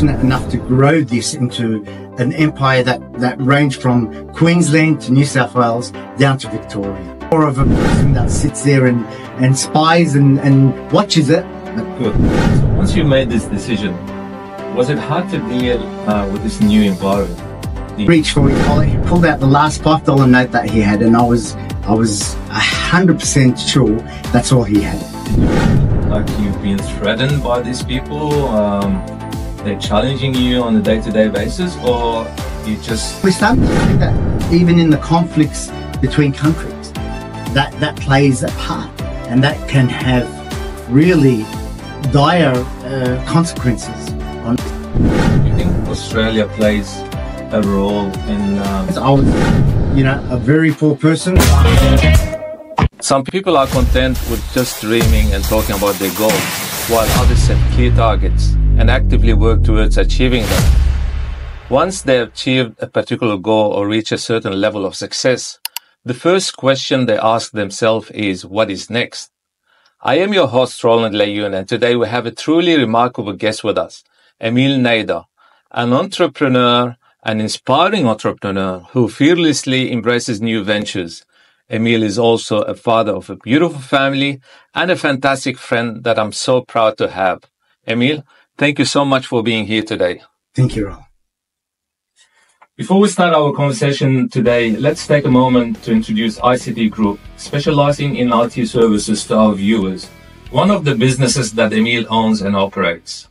fortunate enough to grow this into an empire that ranged from Queensland to New South Wales down to Victoria. More of a person that sits there and spies and watches it. Good. So once you made this decision, was it hard to deal with this new environment? Reached for his wallet, he pulled out the last $5 note that he had, and I was 100% sure that's all he had. Like, you've been threatened by these people, they're challenging you on a day-to-day basis, or you just... We started to see that even in the conflicts between countries, that plays a part, and that can have really dire consequences. Do you think Australia plays a role in... I was, a very poor person. Some people are content with just dreaming and talking about their goals, while others set clear targets and actively work towards achieving them. Once they have achieved a particular goal or reach a certain level of success, the first question they ask themselves is, what is next? I am your host, Roland Leyoun, and today we have a truly remarkable guest with us, Emile Nader, an inspiring entrepreneur who fearlessly embraces new ventures. Emile is also a father of a beautiful family and a fantastic friend that I'm so proud to have. Emile, thank you so much for being here today. Thank you, Ron. Before we start our conversation today, let's take a moment to introduce ICT Group, specializing in IT services to our viewers, one of the businesses that Emile owns and operates.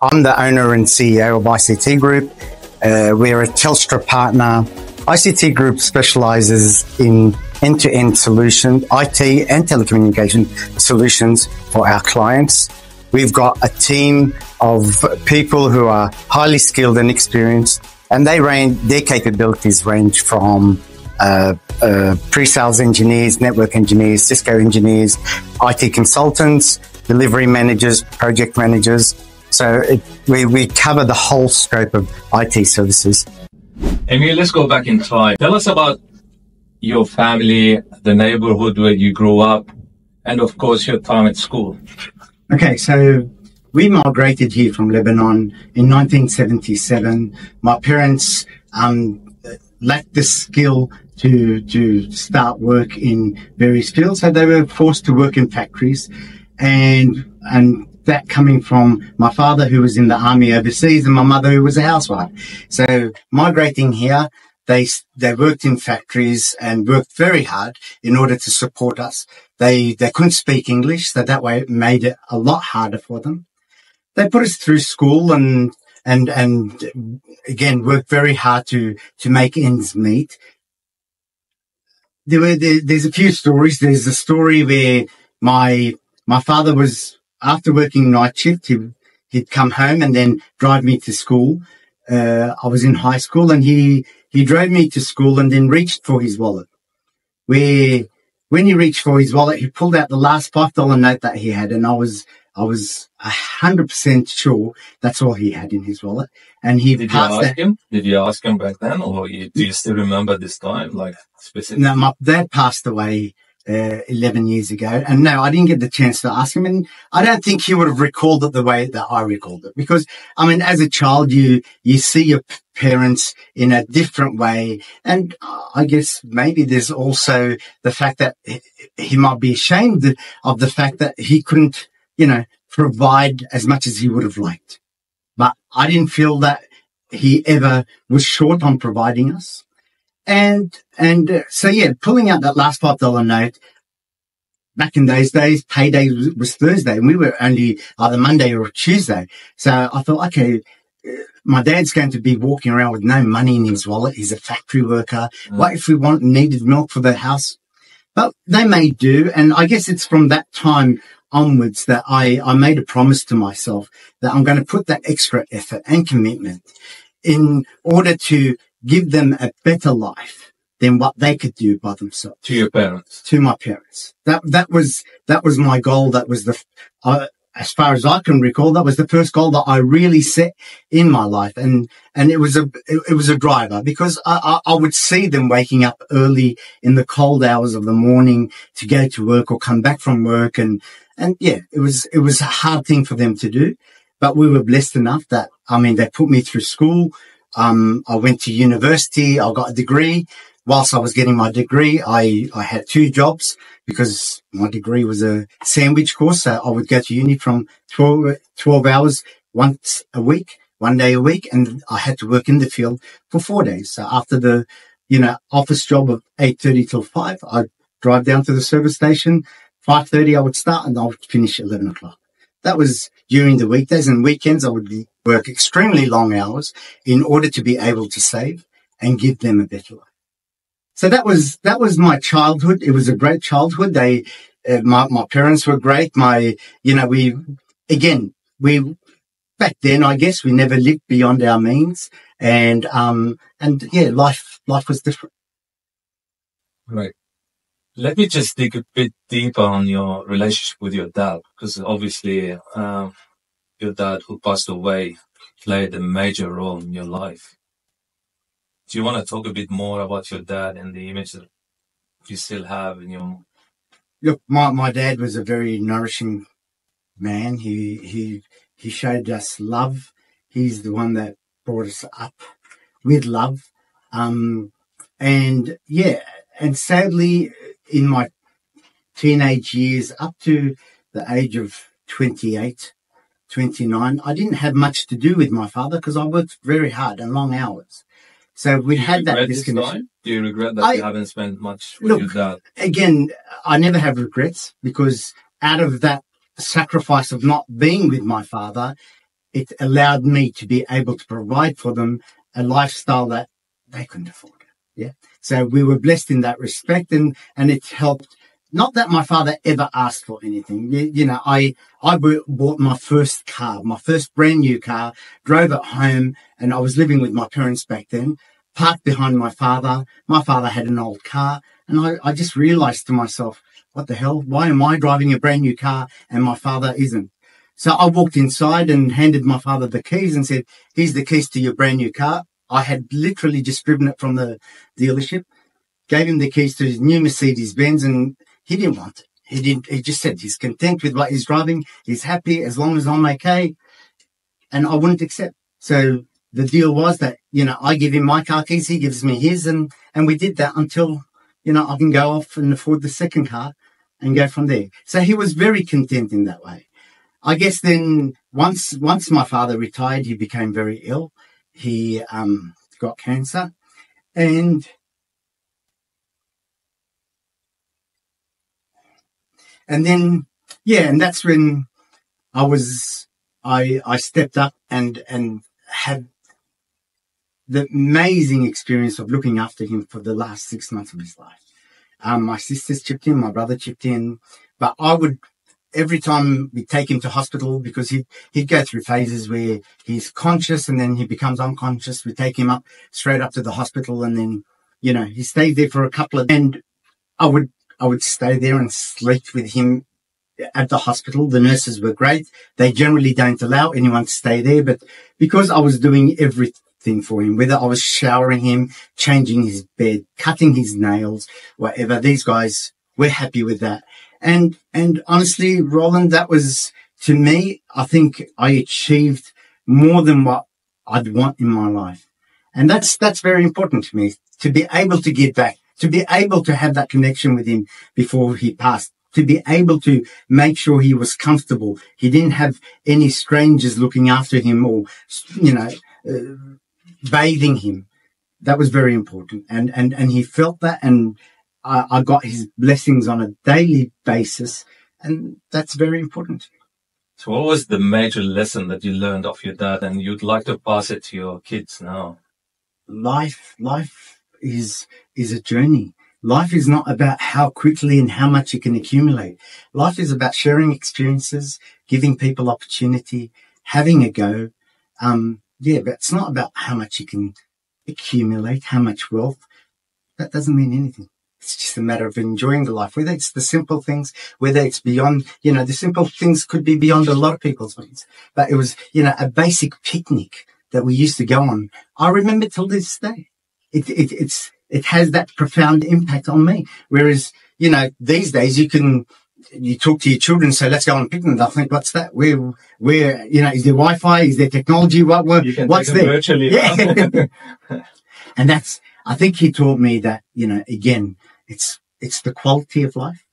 I'm the owner and CEO of ICT Group. We're a Telstra partner. ICT Group specializes in end-to-end solutions, IT and telecommunication solutions for our clients. We've got a team of people who are highly skilled and experienced, and their capabilities range from pre-sales engineers, network engineers, Cisco engineers, IT consultants, delivery managers, project managers. So we cover the whole scope of IT services. Emile, let's go back in time. Tell us about your family, the neighborhood where you grew up, and of course your time at school. Okay, so we migrated here from Lebanon in 1977. My parents lacked the skill to start work in various fields, so they were forced to work in factories, and that coming from my father, who was in the army overseas, and my mother, who was a housewife. So migrating here, they worked in factories and worked very hard in order to support us. They couldn't speak English, so that way it made it a lot harder for them. They put us through school and again worked very hard to make ends meet. There's a few stories. There's a story where my father was, after working night shift, he'd come home and then drive me to school. I was in high school, and he drove me to school and then reached for his wallet. When he reached for his wallet, he pulled out the last $5 note that he had, and I was 100% sure that's all he had in his wallet. And he Did you ask him back then, or do you still remember this time, like specifically? No, my dad passed away 11 years ago, and no, I didn't get the chance to ask him, and I don't think he would have recalled it the way that I recalled it, because I mean, as a child, you see your parents in a different way, and I guess maybe there's also the fact that he might be ashamed of the fact that he couldn't, provide as much as he would have liked. But I didn't feel that he ever was short on providing us. So pulling out that last $5 note, back in those days, payday was Thursday, and we were only either Monday or Tuesday. So I thought, okay, my dad's going to be walking around with no money in his wallet. He's a factory worker. What if we needed milk for the house? But they may do. And I guess it's from that time onwards that I made a promise to myself that I'm going to put that extra effort and commitment in order to give them a better life than what they could do by themselves. To your parents? To my parents. That was my goal. That was as far as I can recall, that was the first goal that I really set in my life. And it was a driver, because I would see them waking up early in the cold hours of the morning to go to work or come back from work. And yeah, it was a hard thing for them to do, but we were blessed enough that I mean, they put me through school. I went to university. I got a degree. Whilst I was getting my degree, I had two jobs because my degree was a sandwich course. So I would go to uni from 12 hours once a week, one day a week, and I had to work in the field for 4 days. So after the, office job of 8:30 till 5, I'd drive down to the service station. 5:30 I would start and I would finish at 11 o'clock. That was during the weekdays and weekends. I would work extremely long hours in order to be able to save and give them a better life. So that was my childhood. It was a great childhood. They, my parents were great. Back then, I guess we never lived beyond our means. And yeah, life was different. Right. Let me just dig a bit deeper on your relationship with your dad, because obviously your dad, who passed away, played a major role in your life. Do you want to talk a bit more about your dad and the image that you still have in your... Look, my dad was a very nourishing man. He showed us love. He's the one that brought us up with love. And sadly, in my teenage years, up to the age of 28, 29, I didn't have much to do with my father because I worked very hard and long hours. So we had that disconnection. Do you regret that you haven't spent much with your dad? Again, I never have regrets, because out of that sacrifice of not being with my father, it allowed me to be able to provide for them a lifestyle that they couldn't afford. Yeah. So we were blessed in that respect, and it helped. Not that my father ever asked for anything. I bought my first car, my first brand new car, drove it home, and I was living with my parents back then, parked behind my father. My father had an old car, and I just realized to myself, what the hell? Why am I driving a brand new car and my father isn't? So I walked inside and handed my father the keys and said, here's the keys to your brand new car. I had literally just driven it from the dealership, gave him the keys to his new Mercedes-Benz, and he didn't want it. He just said he's content with what he's driving. He's happy as long as I'm okay. And I wouldn't accept. So the deal was that, I give him my car keys, he gives me his, and we did that until, I can go off and afford the second car and go from there. So he was very content in that way. I guess then once my father retired, he became very ill. He got cancer, and that's when I stepped up and had the amazing experience of looking after him for the last 6 months of his life. My sisters chipped in, my brother chipped in, but I would. Every time we take him to hospital, because he'd go through phases where he's conscious and then he becomes unconscious. We take him straight up to the hospital, and then, he stays there for a couple of days. And I would stay there and sleep with him at the hospital. The nurses were great. They generally don't allow anyone to stay there, but because I was doing everything for him, whether I was showering him, changing his bed, cutting his nails, whatever, these guys were happy with that. And honestly, Roland, that was, to me, I think I achieved more than what I'd want in my life. And that's very important to me, to be able to give back, to be able to have that connection with him before he passed, to be able to make sure he was comfortable. He didn't have any strangers looking after him or, bathing him. That was very important. And he felt that, and I got his blessings on a daily basis, and that's very important. So what was the major lesson that you learned off your dad and you'd like to pass it to your kids now? Life is a journey. Life is not about how quickly and how much you can accumulate. Life is about sharing experiences, giving people opportunity, having a go. But it's not about how much you can accumulate, how much wealth. That doesn't mean anything. It's just a matter of enjoying the life, whether it's the simple things, whether it's beyond, the simple things could be beyond a lot of people's means. But it was, a basic picnic that we used to go on. I remember till this day. It has that profound impact on me. Whereas, these days you can you talk to your children and say, let's go and pick them. They'll think, what's that? Where, you know, is there Wi-Fi? Is there technology? What's there? Virtually. Yeah. And that's, I think he taught me that, you know, again, it's the quality of life.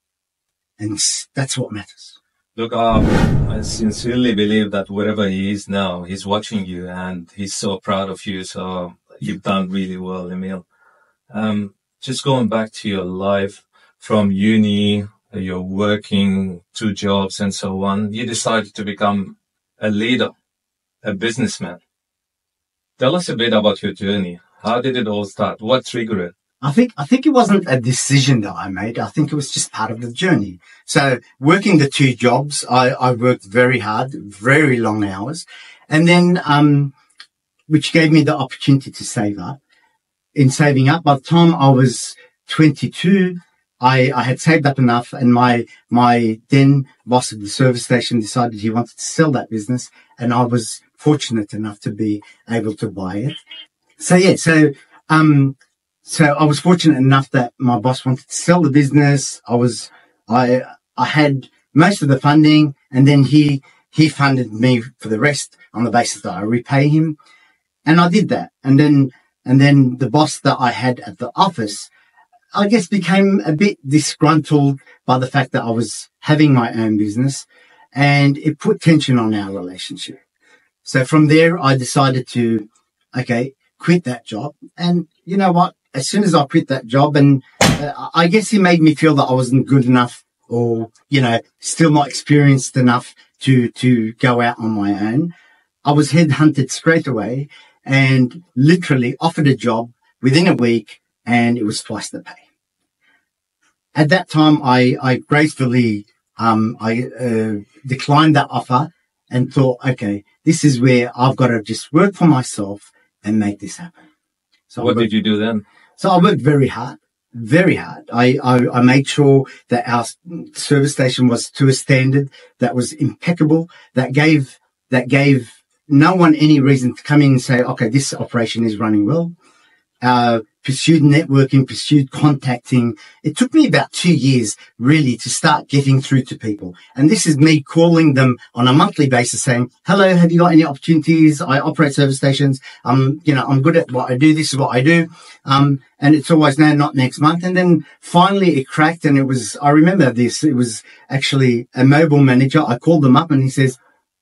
And that's what matters. Look, I sincerely believe that wherever he is now, he's watching you and he's so proud of you. So you've done really well, Emile. Just going back to your life from uni, you're working two jobs and so on. You decided to become a leader, a businessman. Tell us a bit about your journey. How did it all start? What triggered it? I think it wasn't a decision that I made. I think it was just part of the journey. So working the two jobs, I worked very hard, very long hours. And then, which gave me the opportunity to save up. In saving up, by the time I was 22, I had saved up enough, and my then boss at the service station decided he wanted to sell that business, and I was fortunate enough to be able to buy it. So yeah, so I was fortunate enough that my boss wanted to sell the business. I had most of the funding, and then he funded me for the rest on the basis that I repay him, and I did that. And then the boss that I had at the office, I guess, became a bit disgruntled by the fact that I was having my own business, and it put tension on our relationship. So from there, I decided to, quit that job. And you know what? As soon as I quit that job, and I guess he made me feel that I wasn't good enough, or, you know, still not experienced enough to go out on my own. I was headhunted straight away and literally offered a job within a week. And it was twice the pay. At that time, I gracefully declined that offer and thought, okay, this is where I've got to just work for myself and make this happen. So what did you do then? So I worked very hard, very hard. I made sure that our service station was to a standard that was impeccable, that gave no one any reason to come in and say, okay, this operation is running well. Pursued networking, pursued contacting. It took me about 2 years really to start getting through to people. And this is me calling them on a monthly basis saying, hello, have you got any opportunities? I operate service stations. I'm good at what I do. This is what I do. And it's always, no, not next month. And then finally it cracked, and I remember this. It was actually a mobile manager. I called them up and he says,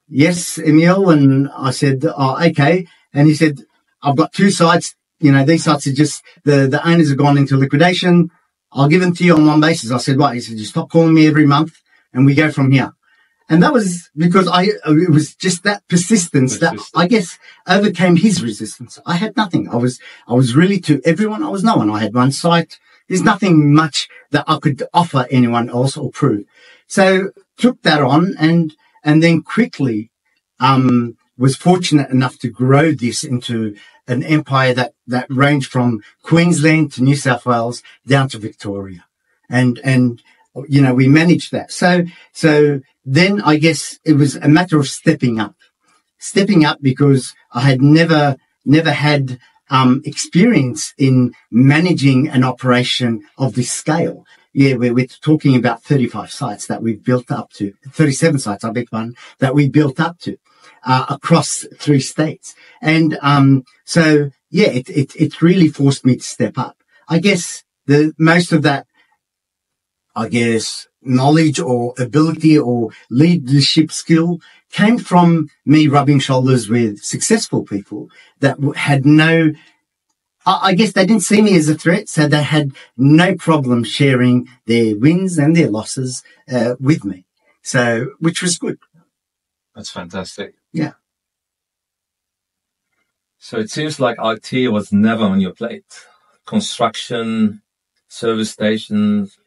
yes, Emile. And I said, oh, okay. And he said, I've got two sites. You know, these sites are just, the owners have gone into liquidation. I'll give them to you on one basis. I said, right. He said, you stop calling me every month and we go from here. And that was because it was just that persistence that I guess overcame his resistance. I had nothing. I was really to everyone. I was no one. I had one site. There's nothing much that I could offer anyone else or prove. So took that on and then quickly, was fortunate enough to grow this into an empire that ranged from Queensland to New South Wales down to Victoria. And, you know, we managed that. So then I guess it was a matter of stepping up because I had never had, experience in managing an operation of this scale. Yeah, we're talking about 35 sites that we've built up to, 37 sites, I beg pardon, that we built up to. Across 3 states. And, so yeah, it really forced me to step up. I guess most of that, knowledge or ability or leadership skill came from me rubbing shoulders with successful people that had no, I guess they didn't see me as a threat. So they had no problem sharing their wins and their losses, with me. So, which was good. That's fantastic. Yeah. So it seems like IT was never on your plate. Construction, service stations,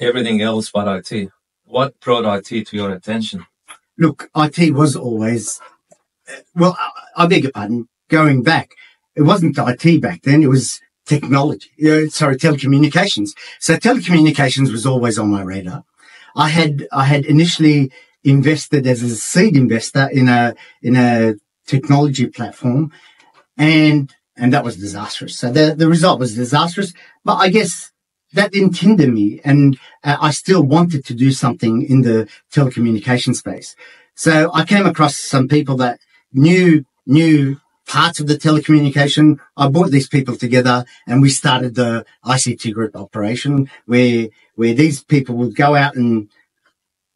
everything else but IT. What brought IT to your attention? Look, IT was always, well, I beg your pardon, going back, it wasn't IT back then, it was technology, telecommunications. So telecommunications was always on my radar. I had initially invested as a seed investor in a technology platform, and that was disastrous. So the result was disastrous, but I guess that didn't hinder me, and I still wanted to do something in the telecommunication space. So I came across some people that knew parts of the telecommunication. I brought these people together and we started the ICT Group operation where these people would go out and,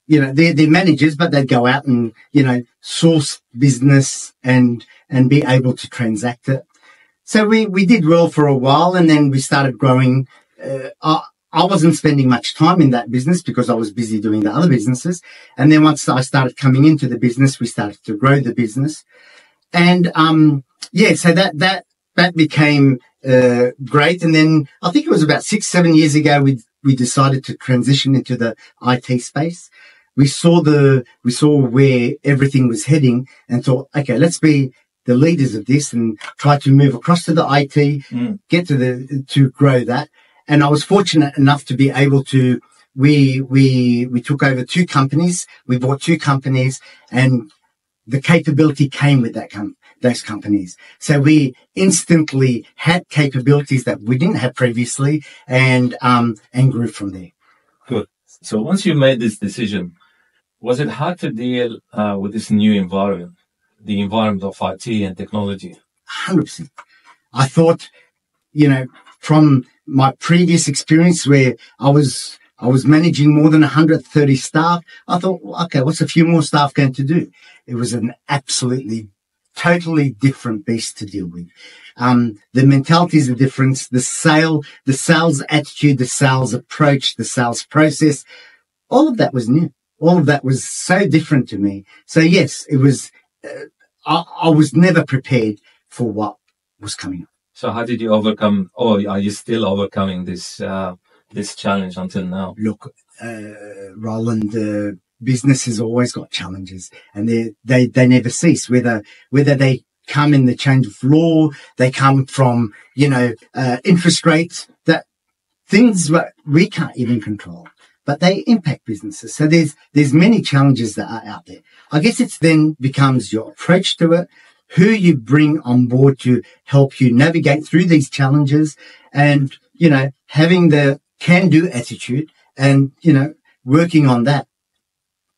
you know, they're managers, but they'd go out and, you know, source business and be able to transact it. So we did well for a while, and then we started growing. I wasn't spending much time in that business because I was busy doing the other businesses. And then once I started coming into the business, we started to grow the business. And, so that became, great. And then I think it was about 6-7 years ago, we decided to transition into the IT space. We saw where everything was heading and thought, okay, let's be the leaders of this and try to move across to the IT, get to grow that. And I was fortunate enough to be able to, we took over two companies. We bought two companies, and the capability came with those companies. So we instantly had capabilities that we didn't have previously, and grew from there. Good. So once you made this decision, was it hard to deal with this new environment, the environment of IT and technology? 100%. I thought, you know, from my previous experience where I was managing more than 130 staff, I thought, okay, what's a few more staff going to do? It was an absolutely, totally different beast to deal with. The mentalities are different. The sales attitude, the sales approach, the sales process, all of that was new. All of that was so different to me. So yes, it was, I was never prepared for what was coming up. So how did you overcome, or are you still overcoming this challenge until now? Look, Roland, business has always got challenges, and they never cease. Whether they come in the change of law, they come from, you know, interest rates, that things we can't even control, but they impact businesses. So there's many challenges that are out there. I guess it then becomes your approach to it, who you bring on board to help you navigate through these challenges, and, you know, having the can-do attitude and, you know, working on that.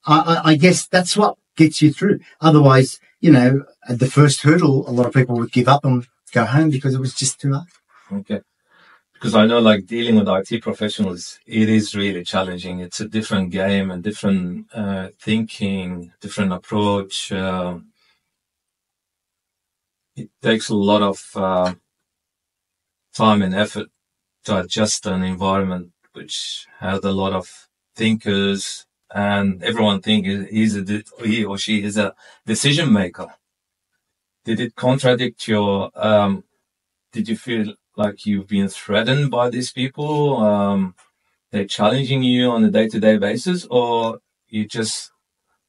I guess that's what gets you through. Otherwise, you know, at the first hurdle, a lot of people would give up and go home because it was just too hard. Okay. Because I know, like, dealing with IT professionals, it is really challenging. It's a different game and different thinking, different approach. It takes a lot of time and effort to adjust an environment which has a lot of thinkers, and everyone thinks he or she is a decision maker. Did it contradict your? Did you feel like you've been threatened by these people? They're challenging you on a day-to-day basis, or you just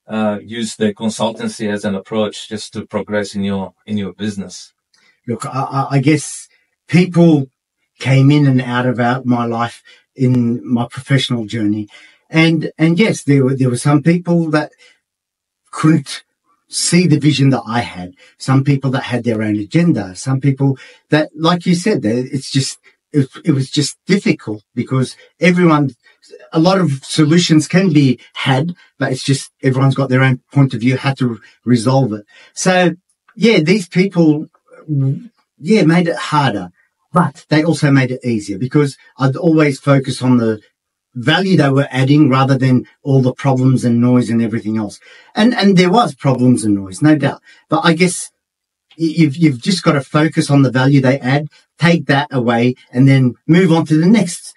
use the consultancy as an approach just to progress in your business? Look, I guess people came in and out of my life in my professional journey, and yes, there were some people that couldn't see the vision that I had. Some people that had their own agenda. Some people that, like you said, it was just difficult because a lot of solutions can be had, but it's just everyone's got their own point of view, how to resolve it. So, yeah, these people, made it harder, but they also made it easier because I'd always focus on the value they were adding rather than all the problems and noise and everything else. And there was problems and noise, no doubt. But I guess you've just got to focus on the value they add, take that away, and then move on to the next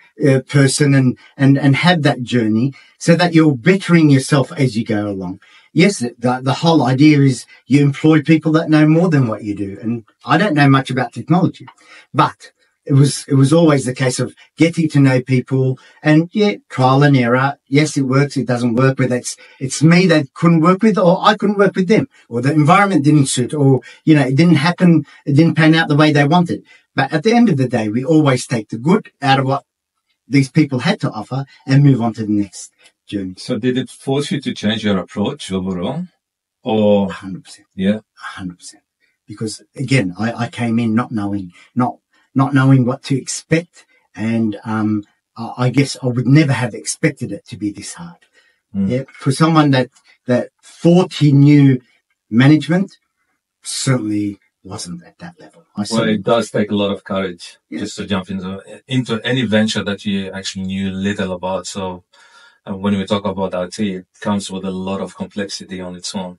person and have that journey so that you're bettering yourself as you go along. Yes, the whole idea is you employ people that know more than what you do. And I don't know much about technology, but it was always the case of getting to know people and trial and error. Yes, it works. It doesn't work with it's me that couldn't work with, or I couldn't work with them, or the environment didn't suit, or, you know, it didn't happen. It didn't pan out the way they wanted. But at the end of the day, we always take the good out of what these people had to offer and move on to the next journey. So did it force you to change your approach overall? Or 100%. Yeah. 100%. Because again, I came in not knowing what to expect, and I guess I would never have expected it to be this hard. Mm. Yeah, for someone that thought he knew management, certainly wasn't at that level. Well, it does take a lot of courage just to jump into any venture that you actually knew little about. So when we talk about IT, it comes with a lot of complexity on its own.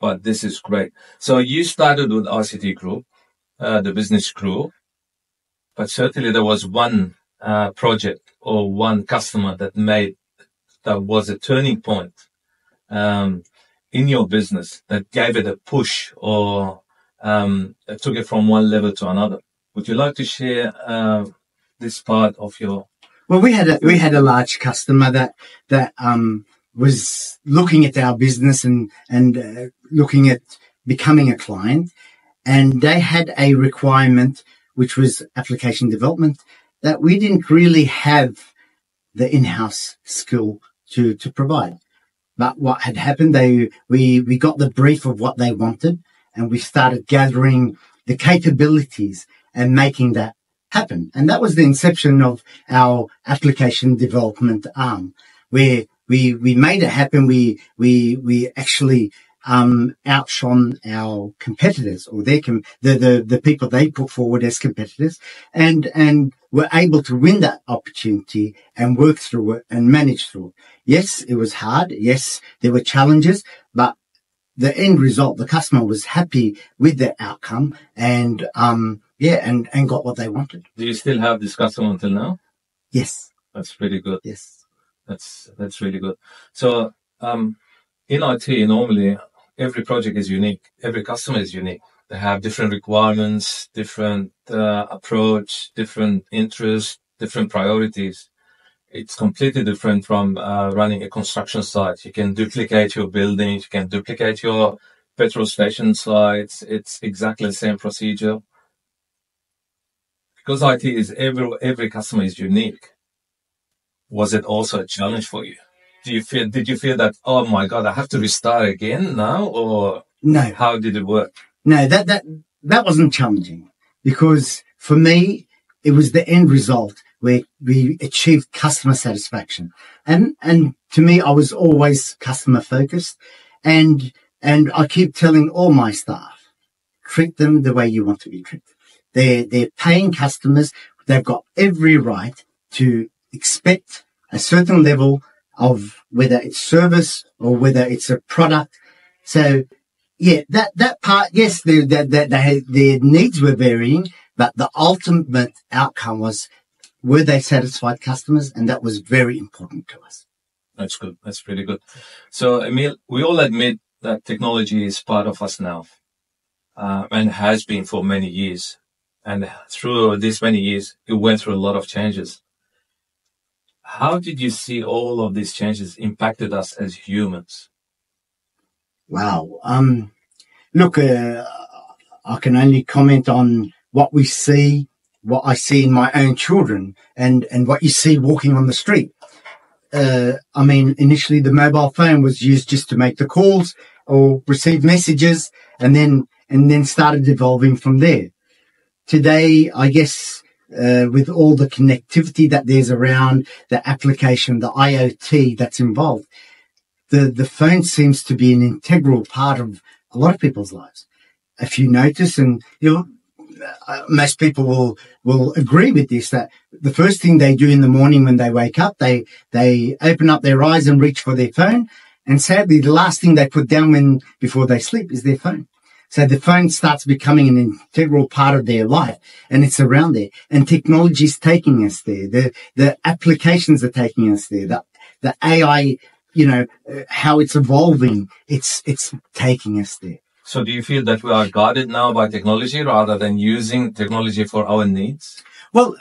But this is great. So you started with ICT Group, the business grew, but certainly there was one project or one customer that was a turning point in your business that gave it a push or took it from one level to another. Would you like to share this part of your? Well, we had a large customer that was looking at our business and looking at becoming a client, and they had a requirement which was application development that we didn't really have the in-house skill to provide. But what had happened, we got the brief of what they wanted, and we started gathering the capabilities and making that happen. And that was the inception of our application development arm, where we made it happen. We actually outshone our competitors, or the people they put forward as competitors, and were able to win that opportunity and work through it and manage through it. Yes, it was hard. Yes, there were challenges, but the end result, the customer was happy with the outcome and got what they wanted. Do you still have this customer until now? Yes. That's pretty good. Yes. That's really good. So, in IT, normally every project is unique. Every customer is unique. They have different requirements, different approach, different interests, different priorities. It's completely different from running a construction site. You can duplicate your buildings, you can duplicate your petrol station sites. It's exactly the same procedure. Because IT is every customer is unique. Was it also a challenge for you? Did you feel that, oh my God, I have to restart again now? Or no? How did it work? No, that wasn't challenging, because for me, it was the end result where we achieved customer satisfaction. And to me, I was always customer focused, and I keep telling all my staff, treat them the way you want to be treated. They're paying customers. They've got every right to expect a certain level of whether it's service or whether it's a product. So yeah, that part, yes, their needs were varying, but the ultimate outcome was, were they satisfied customers? And that was very important to us. That's good. That's pretty good. So, Emile, we all admit that technology is part of us now, and has been for many years. And through these many years, it went through a lot of changes. How did you see all of these changes impacted us as humans? Wow. Look, I can only comment on what we see, what I see in my own children, and what you see walking on the street. I mean, initially the mobile phone was used just to make the calls or receive messages, and then started evolving from there. Today, I guess, with all the connectivity that there's around, the application, the IoT that's involved, the phone seems to be an integral part of a lot of people's lives. If you notice, and you'll, most people will agree with this, that the first thing they do in the morning when they wake up, they open up their eyes and reach for their phone. And sadly, the last thing they put down before they sleep is their phone. So the phone starts becoming an integral part of their life, and it's around there. And technology is taking us there. The applications are taking us there. The AI, you know, how it's evolving, it's taking us there. So do you feel that we are guarded now by technology rather than using technology for our needs? Well,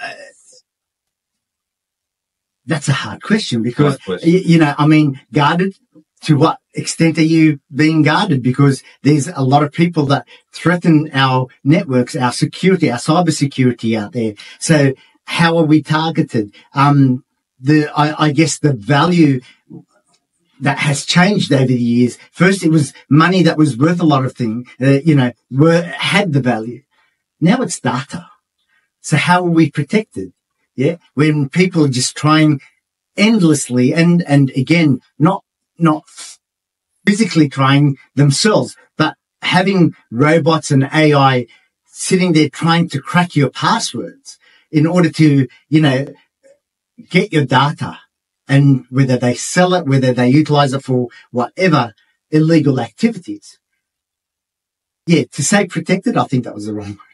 that's a hard question, because, you know, I mean, guarded, to what extent are you being guarded? Because there's a lot of people that threaten our networks, our security, our cybersecurity out there. So how are we targeted? I guess the value that has changed over the years. First, it was money that was worth a lot of things, had the value. Now it's data. So how are we protected? Yeah. When people are just trying endlessly and again, not physically trying themselves, but having robots and AI sitting there trying to crack your passwords in order to, you know, get your data, and whether they sell it, whether they utilize it for whatever illegal activities. Yeah, to say protected, I think that was the wrong word.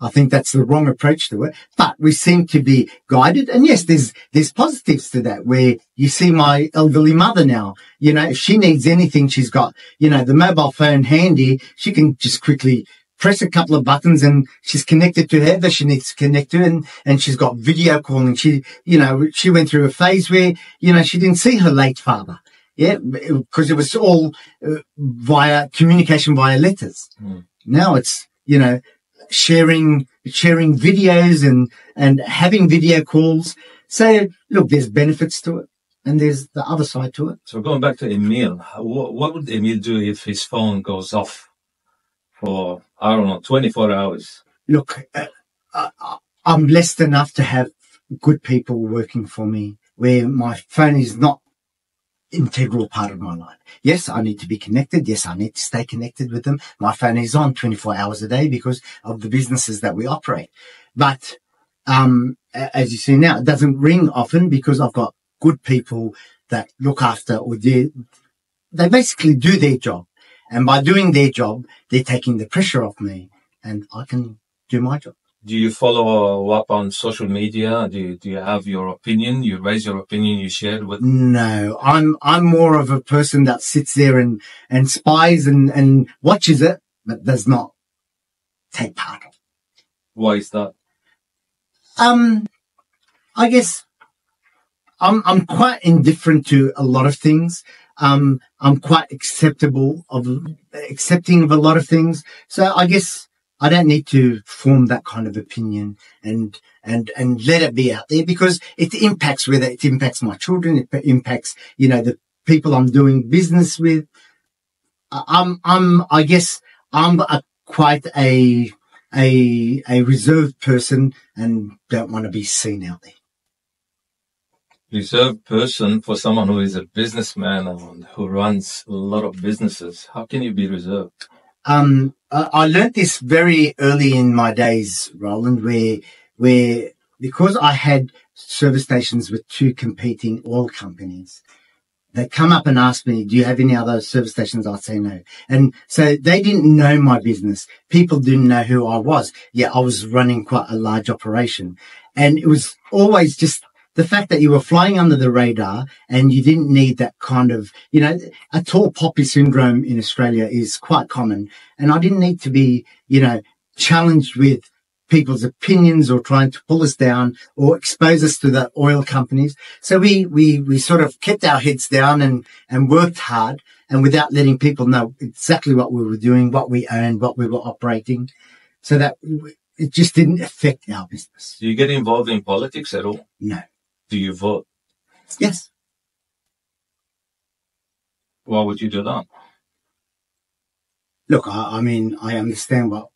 I think that's the wrong approach to it, but we seem to be guided. And yes, there's positives to that, where you see my elderly mother now, you know, if she needs anything, she's got, you know, the mobile phone handy. She can just quickly press a couple of buttons and she's connected to whoever she needs to connect to. And she's got video calling. She, you know, she went through a phase where, you know, she didn't see her late father. Yeah. Because it was all via communication, via letters. Mm. Now it's, you know, sharing videos and having video calls. So look, there's benefits to it and there's the other side to it. So going back to Emile, what would Emile do if his phone goes off for, I don't know, 24 hours? Look, I'm blessed enough to have good people working for me where my phone is not integral part of my life. Yes, I need to be connected. Yes, I need to stay connected with them. My phone is on 24 hours a day because of the businesses that we operate. But as you see now, it doesn't ring often because I've got good people that look after, or they basically do their job. And by doing their job, they're taking the pressure off me and I can do my job. Do you follow up on social media? Do you have your opinion? You raise your opinion, you share it with... No, I'm more of a person that sits there and spies and watches it, but does not take part of it. Why is that? I guess I'm quite indifferent to a lot of things. I'm quite accepting of a lot of things. So I guess I don't need to form that kind of opinion and let it be out there, because it impacts, whether it impacts my children, it impacts, you know, the people I'm doing business with. I guess I'm quite a reserved person and don't want to be seen out there. Reserved person for someone who is a businessman and who runs a lot of businesses. How can you be reserved? I learned this very early in my days, Roland, where because I had service stations with two competing oil companies, they come up and ask me, do you have any other service stations? I'd say no. And so they didn't know my business. People didn't know who I was. Yeah, I was running quite a large operation. And it was always just the fact that you were flying under the radar and you didn't need that kind of, you know, a tall poppy syndrome in Australia is quite common. And I didn't need to be, you know, challenged with people's opinions or trying to pull us down or expose us to the oil companies. So we sort of kept our heads down and worked hard, and without letting people know exactly what we were doing, what we owned, what we were operating, so that it just didn't affect our business. Do you get involved in politics at all? No. Do you vote? Yes. Why would you do that? Look, I mean, I understand what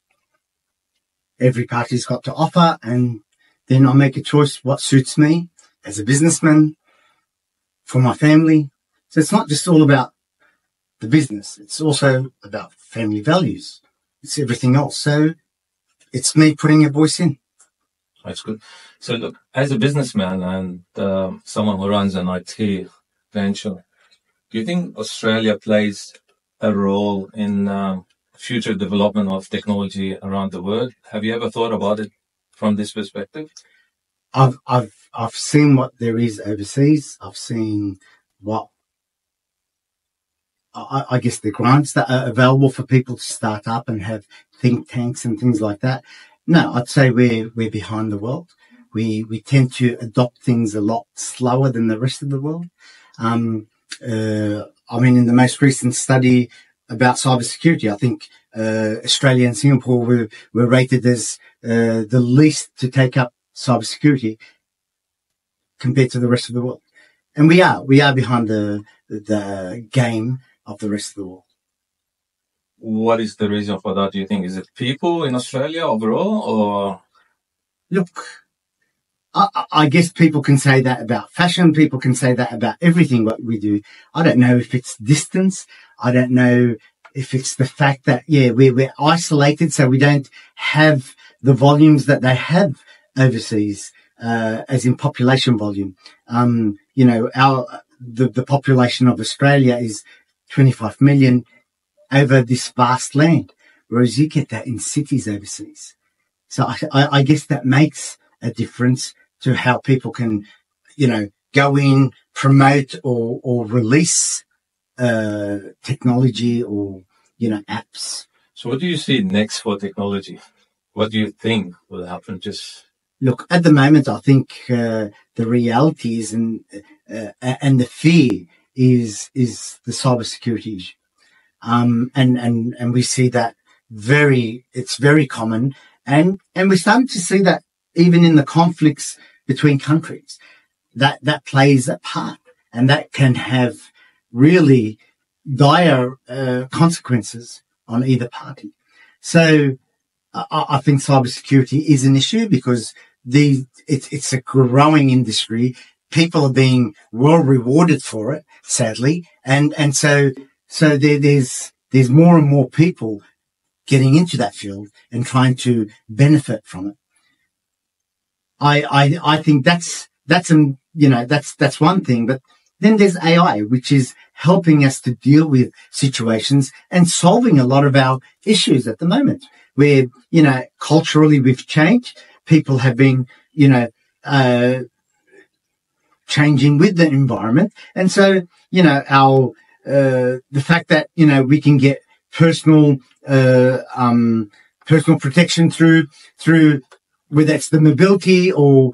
every party's got to offer, and then I make a choice what suits me as a businessman, for my family. So it's not just all about the business. It's also about family values. It's everything else. So it's me putting a voice in. That's good. So look, as a businessman and someone who runs an IT venture, do you think Australia plays a role in future development of technology around the world? Have you ever thought about it from this perspective? I've seen what there is overseas. I've seen what I guess the grants that are available for people to start up and have think tanks and things like that. No, I'd say we're behind the world. We tend to adopt things a lot slower than the rest of the world. I mean, in the most recent study about cybersecurity, I think Australia and Singapore were rated as the least to take up cybersecurity compared to the rest of the world. And we are behind the game of the rest of the world. What is the reason for that, do you think? Is it people in Australia overall, or? Look, I guess people can say that about fashion. People can say that about everything what we do. I don't know if it's distance. I don't know if it's the fact that, yeah, we're isolated. So we don't have the volumes that they have overseas, as in population volume. You know, the population of Australia is 25 million over this vast land, whereas you get that in cities overseas. So I guess that makes a difference to how people can, you know, go in, promote or release technology or, you know, apps. So what do you see next for technology? What do you think will happen? Just look, at the moment, I think the reality is and the fear is the cybersecurity issue. And we see that it's very common. And we're starting to see that even in the conflicts between countries, that plays a part, and that can have really dire consequences on either party. So I think cybersecurity is an issue because it's a growing industry. People are being well rewarded for it, sadly, and so there's more and more people getting into that field and trying to benefit from it. I think that's one thing, but then there's AI, which is helping us to deal with situations and solving a lot of our issues at the moment where, you know, culturally we've changed. People have been, you know, changing with the environment. And so, you know, the fact that, you know, we can get personal protection through whether it's the mobility or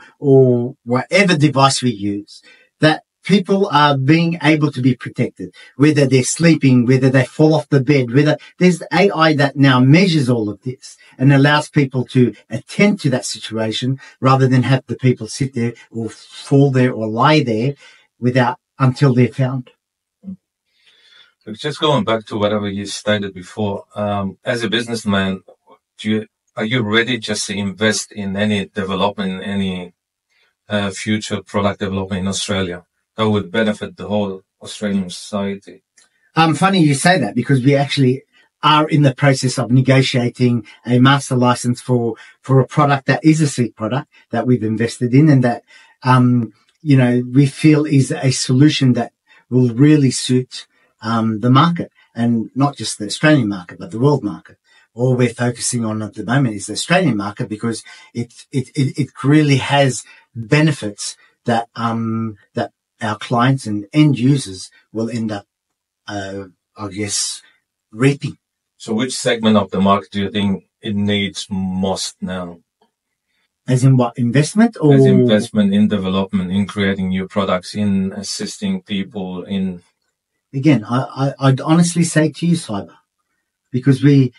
whatever device we use, that people are being able to be protected, whether they're sleeping, whether they fall off the bed, whether there's AI that now measures all of this and allows people to attend to that situation rather than have the people sit there or fall there or lie there until they're found. Just going back to whatever you stated before, as a businessman, are you ready just to invest in any development, any future product development in Australia that would benefit the whole Australian society? Funny you say that, because we actually are in the process of negotiating a master license for a product that is a sleep product that we've invested in, and that, you know, we feel is a solution that will really suit the market, and not just the Australian market, but the world market. All we're focusing on at the moment is the Australian market because it really has benefits that that our clients and end users will end up, I guess, reaping. So, which segment of the market do you think it needs most now? As in what, investment or as investment in development, in creating new products, in assisting people in? Again, I'd honestly say to you, cyber. Because we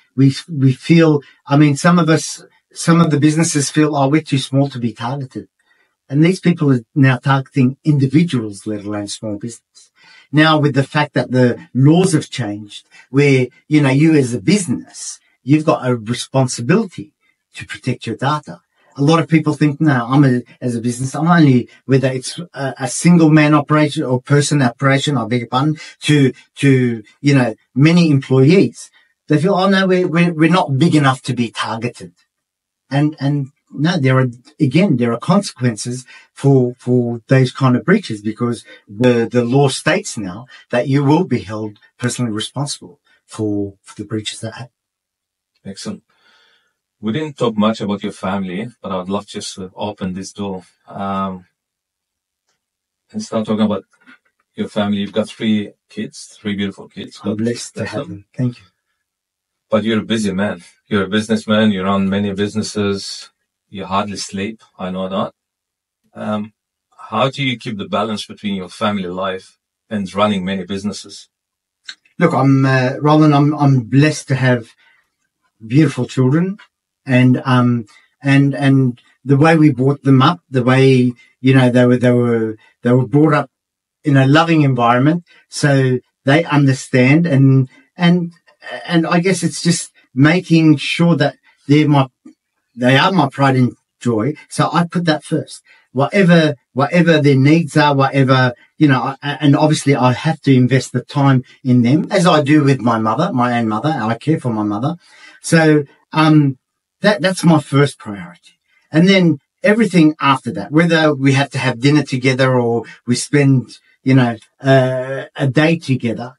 feel, I mean, some of the businesses feel, oh, we're too small to be targeted. And these people are now targeting individuals, let alone small business. Now, with the fact that the laws have changed, where, you know, you as a business, you've got a responsibility to protect your data. A lot of people think, no, as a business, I'm only, whether it's a single man operation or person operation, I beg your pardon, to, you know, many employees. They feel, oh no, we're not big enough to be targeted, and no, there are consequences for those kind of breaches, because the law states now that you will be held personally responsible for the breaches that happen. Excellent. We didn't talk much about your family, but I'd love just to open this door and start talking about your family. You've got three beautiful kids. I'm blessed to have them. Thank you. But you're a busy man. You're a businessman. You run many businesses. You hardly sleep. I know that. How do you keep the balance between your family life and running many businesses? Look, Roland, I'm blessed to have beautiful children, and the way we brought them up, the way, you know, they were brought up in a loving environment, so they understand and I guess it's just making sure that they are my pride and joy. So I put that first. whatever their needs are, whatever, you know, and obviously I have to invest the time in them, as I do with my mother, my own mother. I care for my mother. So that's my first priority. And then everything after that, whether we have to have dinner together or we spend, you know, a day together.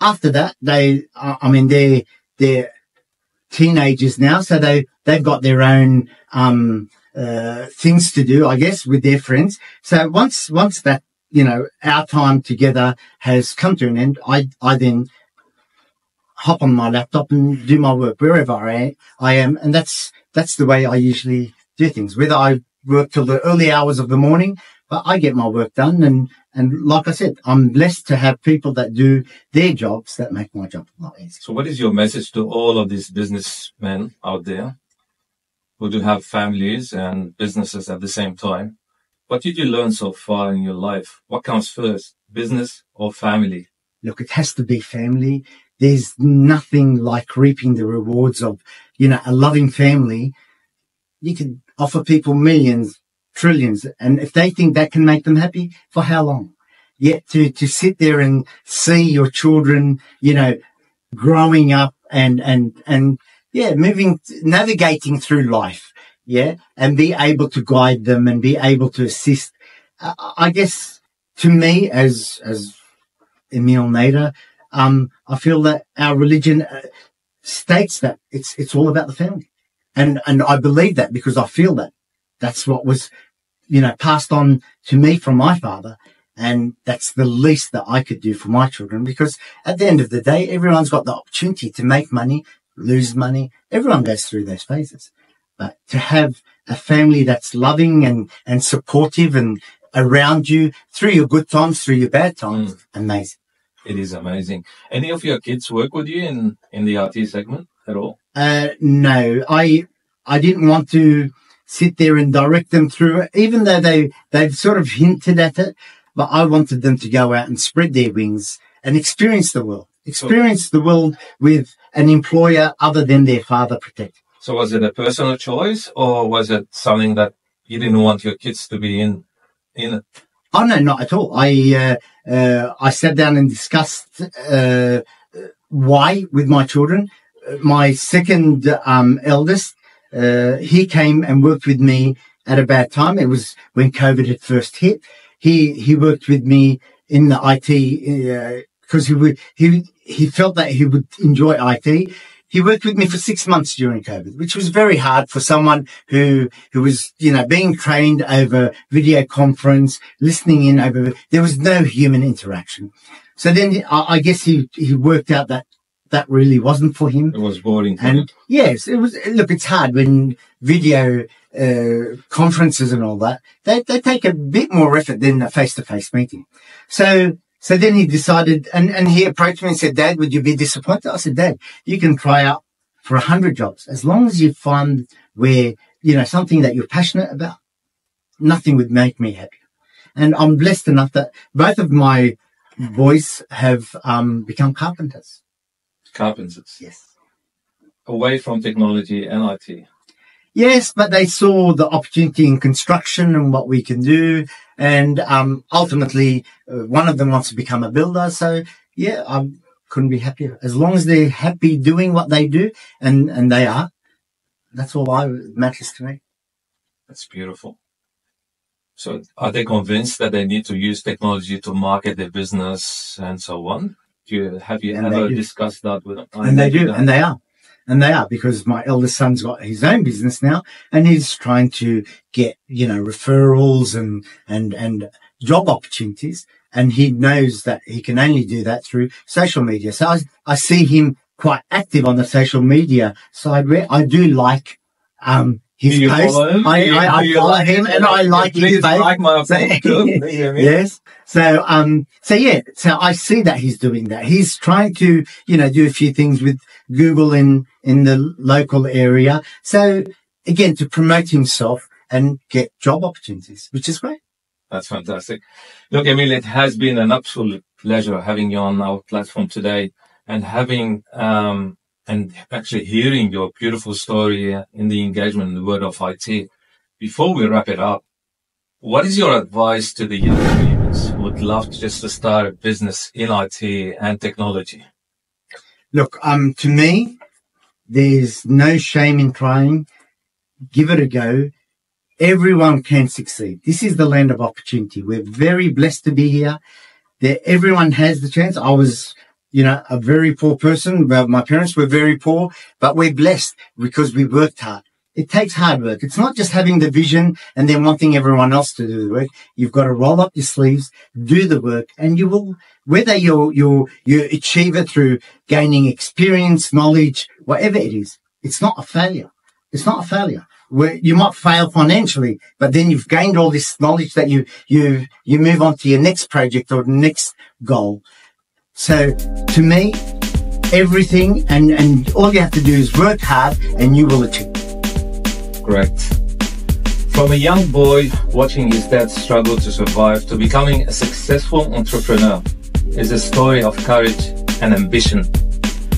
After that, they're teenagers now, so they've got their own things to do, I guess, with their friends. So once that, you know, our time together has come to an end, I then hop on my laptop and do my work wherever I am, and that's the way I usually do things. Whether I work till the early hours of the morning, but I get my work done, and like I said, I'm blessed to have people that do their jobs that make my job a lot easier. So what is your message to all of these businessmen out there who do have families and businesses at the same time? What did you learn so far in your life? What comes first, business or family? Look, it has to be family. There's nothing like reaping the rewards of, you know, a loving family. You can offer people millions, trillions, and if they think that can make them happy, for how long? Yet to sit there and see your children, you know, growing up and yeah, navigating through life, yeah, and be able to guide them and be able to assist. I guess to me, as Emile Nader, I feel that our religion states that it's all about the family, and I believe that because I feel that that's what was, you know, passed on to me from my father. And that's the least that I could do for my children, because at the end of the day, everyone's got the opportunity to make money, lose money. Everyone goes through those phases. But to have a family that's loving and supportive and around you through your good times, through your bad times, amazing. It is amazing. Any of your kids work with you in the IT segment at all? No, I didn't want to sit there and direct them through it, even though they've sort of hinted at it. But I wanted them to go out and spread their wings and experience the world. Experience the world with an employer other than their father protected. So was it a personal choice, or was it something that you didn't want your kids to be in it? Oh, no, not at all. I sat down and discussed why with my children. My second eldest, he came and worked with me at a bad time. It was when COVID had first hit. He worked with me in the IT because he felt that he would enjoy IT. He worked with me for 6 months during COVID, which was very hard for someone who was, you know, being trained over video conference, listening in over. There was no human interaction. So then I guess he worked out that that really wasn't for him. It was boring. And yes, it was. Look, it's hard when video conferences and all that. They take a bit more effort than a face-to-face meeting. So then he decided, and he approached me and said, "Dad, would you be disappointed?" I said, "Dad, you can try out for 100 jobs as long as you find where, you know, something that you're passionate about. Nothing would make me happy." And I'm blessed enough that both of my boys have become carpenters. Carpenters, yes. Away from technology and IT. Yes, but they saw the opportunity in construction and what we can do. And ultimately, one of them wants to become a builder. So, yeah, I couldn't be happier. As long as they're happy doing what they do, and they are, that's all that matters to me. That's beautiful. So are they convinced that they need to use technology to market their business and so on? Have you ever discussed that with them? And they do, and they are. And they are, because my eldest son's got his own business now, and he's trying to get, you know, referrals and job opportunities. And he knows that he can only do that through social media. So I see him quite active on the social media side, where I do like, his posts. I follow him, and I like his posts. Like my post too. Yes. So yeah. So I see that he's doing that. He's trying to, you know, do a few things with Google in the local area. So again, to promote himself and get job opportunities, which is great. That's fantastic. Look, Emile, it has been an absolute pleasure having you on our platform today, and having, and actually hearing your beautiful story in the engagement in the world of IT. Before we wrap it up, What is your advice to the young dreamers who would love to just start a business in IT and technology? Look, to me, there's no shame in trying. Give it a go. Everyone can succeed. This is the land of opportunity. We're very blessed to be here. Everyone has the chance. I was, a very poor person. My parents were very poor, but we're blessed because we worked hard. It takes hard work. It's not just having the vision and then wanting everyone else to do the work. You've got to roll up your sleeves, do the work, and you will, whether you achieve it through gaining experience, knowledge, whatever it is, it's not a failure. It's not a failure. You might fail financially, but then you've gained all this knowledge that you move on to your next project or next goal. So to me, everything and all you have to do is work hard and you will achieve. Correct. From a young boy watching his dad struggle to survive to becoming a successful entrepreneur is a story of courage and ambition.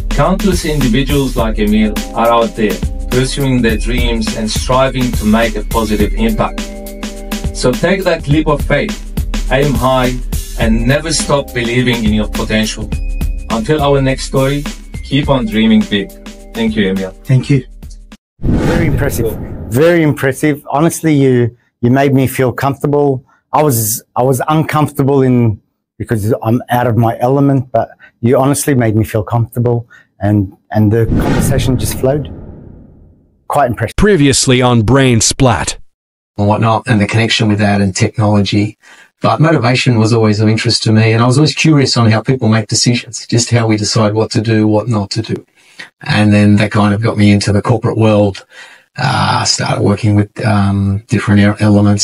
Countless individuals like Emile are out there pursuing their dreams and striving to make a positive impact. So take that leap of faith, aim high, and never stop believing in your potential. Until our next story, keep on dreaming big. Thank you, Emile. Thank you. Very impressive. Very impressive. Honestly, you made me feel comfortable. I was uncomfortable because I'm out of my element, but you honestly made me feel comfortable and the conversation just flowed. Quite impressive. Previously on Brain Splat. And whatnot, and the connection with that and technology. But motivation was always of interest to me, and I was always curious on how people make decisions, just how we decide what to do, what not to do. And then that kind of got me into the corporate world. I started working with different elements